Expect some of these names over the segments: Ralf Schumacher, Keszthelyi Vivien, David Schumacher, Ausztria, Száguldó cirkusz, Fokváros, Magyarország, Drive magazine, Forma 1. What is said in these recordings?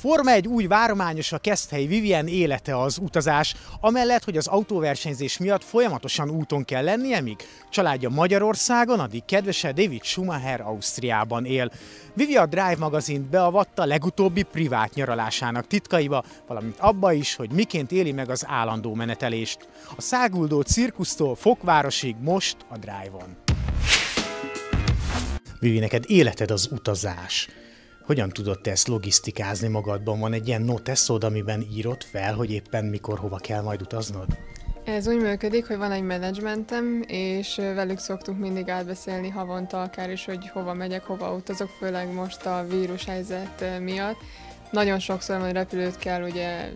Forma 1 új várományos, a Keszthelyi Vivien élete az utazás, amellett, hogy az autóversenyzés miatt folyamatosan úton kell lennie, míg családja Magyarországon, addig kedvese David Schumacher Ausztriában él. Vivien a Drive magazint beavatta legutóbbi privát nyaralásának titkaiba, valamint abba is, hogy miként éli meg az állandó menetelést. A száguldó cirkusztól Fokvárosig most a Drive-on. Vivien, neked életed az utazás. Hogyan tudod te ezt logisztikázni magadban? Van egy ilyen noteszod, amiben írod fel, hogy éppen mikor, hova kell majd utaznod? Ez úgy működik, hogy van egy menedzsmentem, és velük szoktuk mindig átbeszélni havonta akár is, hogy hova megyek, hova utazok, főleg most a vírushelyzet miatt. Nagyon sokszor majd repülőt kell ugye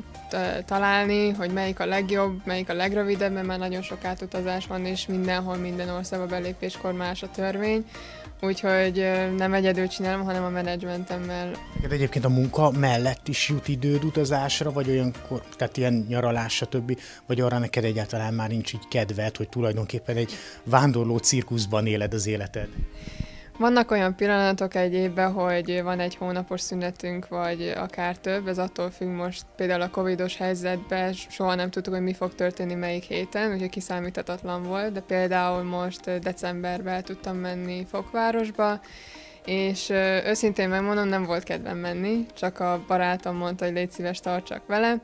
találni, hogy melyik a legjobb, melyik a legrövidebb, mert már nagyon sok átutazás van, és mindenhol, minden országba belépéskor más a törvény. Úgyhogy nem egyedül csinálom, hanem a menedzsmentemmel. Egyébként a munka mellett is jut időd utazásra, vagy olyankor, tehát ilyen nyaralás, stb., vagy arra neked egyáltalán már nincs így kedved, hogy tulajdonképpen egy vándorló cirkuszban éled az életed? Vannak olyan pillanatok egy évben, hogy van egy hónapos szünetünk, vagy akár több, ez attól függ most például a covidos helyzetben, soha nem tudtuk, hogy mi fog történni melyik héten, úgyhogy kiszámíthatatlan volt, de például most decemberben tudtam menni Fokvárosba, és őszintén megmondom, nem volt kedvem menni, csak a barátom mondta, hogy légy szíves, tartsak vele,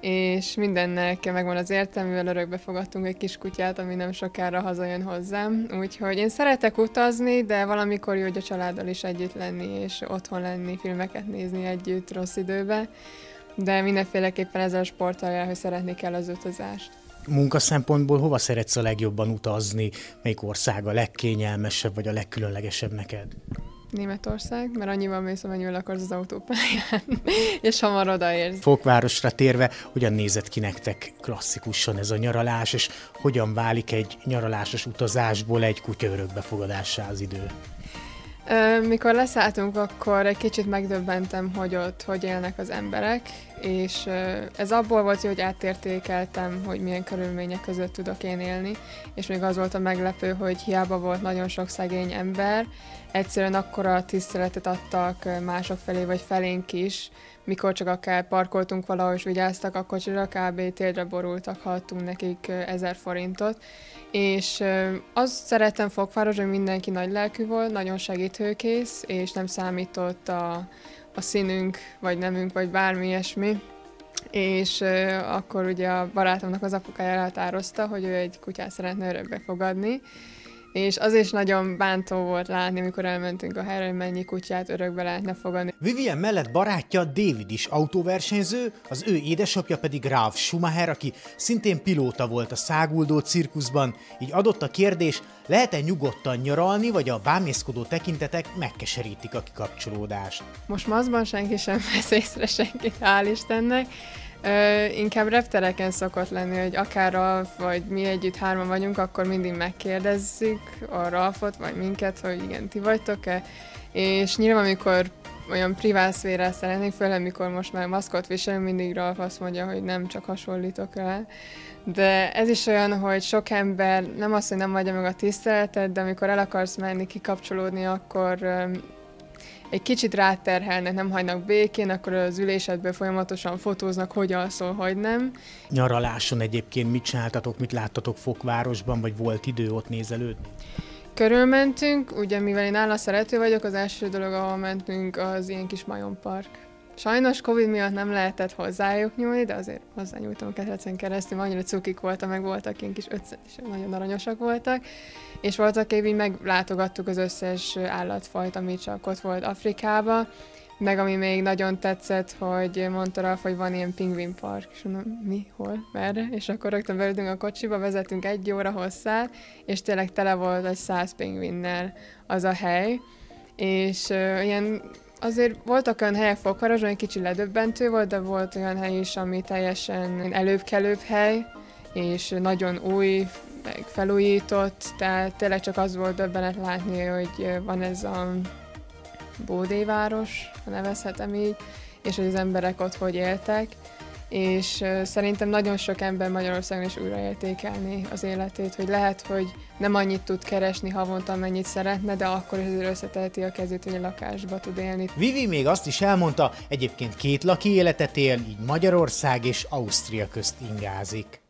és mindennek megvan az értelművel, örökbe fogadtunk egy kis kutyát, ami nem sokára hazajön hozzám. Úgyhogy én szeretek utazni, de valamikor jó, hogy a családdal is együtt lenni, és otthon lenni, filmeket nézni együtt rossz időben. De mindenféleképpen ezzel a sporttal jár, hogy szeretni kell az utazást. Munka szempontból hova szeretsz a legjobban utazni? Melyik ország a legkényelmesebb, vagy a legkülönlegesebb neked? Németország, mert annyival mész, amennyül akarsz az autópályán, és hamar odaérsz. Fokvárosra térve, hogyan nézett ki nektek klasszikusan ez a nyaralás, és hogyan válik egy nyaralásos utazásból egy kutya örökbefogadássá az idő? Mikor leszálltunk, akkor egy kicsit megdöbbentem, hogy ott hogy élnek az emberek, és ez abból volt, hogy átértékeltem, hogy milyen körülmények között tudok én élni, és még az volt a meglepő, hogy hiába volt nagyon sok szegény ember, egyszerűen akkora tiszteletet adtak mások felé, vagy felénk is, mikor csak akár parkoltunk valahol és vigyáztak, akkor csak kb. Térdre borultak, ha adtunk nekik 1000 forintot. És azt szerettem Fokváros, hogy mindenki nagy lelkű volt, nagyon segítőkész, és nem számított a színünk, vagy nemünk, vagy bármi ilyesmi. És akkor ugye a barátomnak az apukája elhatározta, hogy ő egy kutyát szeretne örökbe fogadni. És az is nagyon bántó volt látni, amikor elmentünk a helyre, hogy mennyi kutyát örökbe lehetne fogadni. Vivien mellett barátja David is autóversenyző, az ő édesapja pedig Ralf Schumacher, aki szintén pilóta volt a száguldó cirkuszban. Így adott a kérdés, lehet-e nyugodtan nyaralni, vagy a bámészkodó tekintetek megkeserítik a kikapcsolódást? Most mazban senki sem vesz észre senkit, hál' Istennek. Inkább reptereken szokott lenni, hogy akár Ralf, vagy mi együtt hárman vagyunk, akkor mindig megkérdezzük a Ralfot, vagy minket, hogy igen, ti vagytok-e. És nyilván, amikor olyan privát szférát szeretnék, főleg mikor most már maszkot viselünk, mindig Ralf azt mondja, hogy nem, csak hasonlítok rá. De ez is olyan, hogy sok ember nem azt, hogy nem adja meg a tiszteletet, de amikor el akarsz menni, kikapcsolódni, akkor egy kicsit ráterhelnek, nem hagynak békén, akkor az ülésedből folyamatosan fotóznak, hogy alszol, hogy nem. Nyaraláson egyébként mit csináltatok, mit láttatok Fokvárosban, vagy volt idő ott nézelődni? Körülmentünk, ugye mivel én állatszerető vagyok, az első dolog, ahol mentünk, az ilyen kis majompark. Sajnos Covid miatt nem lehetett hozzájuk nyúlni, de azért hozzányúltam a ketrecen keresztül, annyira cukik voltak, meg voltak ilyen kis ötször, és nagyon aranyosak voltak, és voltak épp így meglátogattuk az összes állatfajt, ami csak ott volt Afrikában, meg ami még nagyon tetszett, hogy mondta Ralf, hogy van ilyen pingvinpark, és mondom, mi, hol, merre, és akkor rögtön belültünk a kocsiba, vezetünk 1 óra hosszát, és tényleg tele volt egy 100 pingvinnel az a hely, és ilyen azért voltak olyan helyek Fokvároson, egy kicsi ledöbbentő volt, de volt olyan hely is, ami teljesen előbb-kelőbb hely, és nagyon új, meg felújított, tehát tényleg csak az volt döbbenet látni, hogy van ez a Bódéváros, ha nevezhetem így, és hogy az emberek ott hogy éltek. és szerintem nagyon sok ember Magyarországon is újraértékelni az életét, hogy lehet, hogy nem annyit tud keresni havonta, amennyit szeretne, de akkor is összeteheti a kezét, hogy a lakásba tud élni. Vivi még azt is elmondta, egyébként két laki életet él, így Magyarország és Ausztria közt ingázik.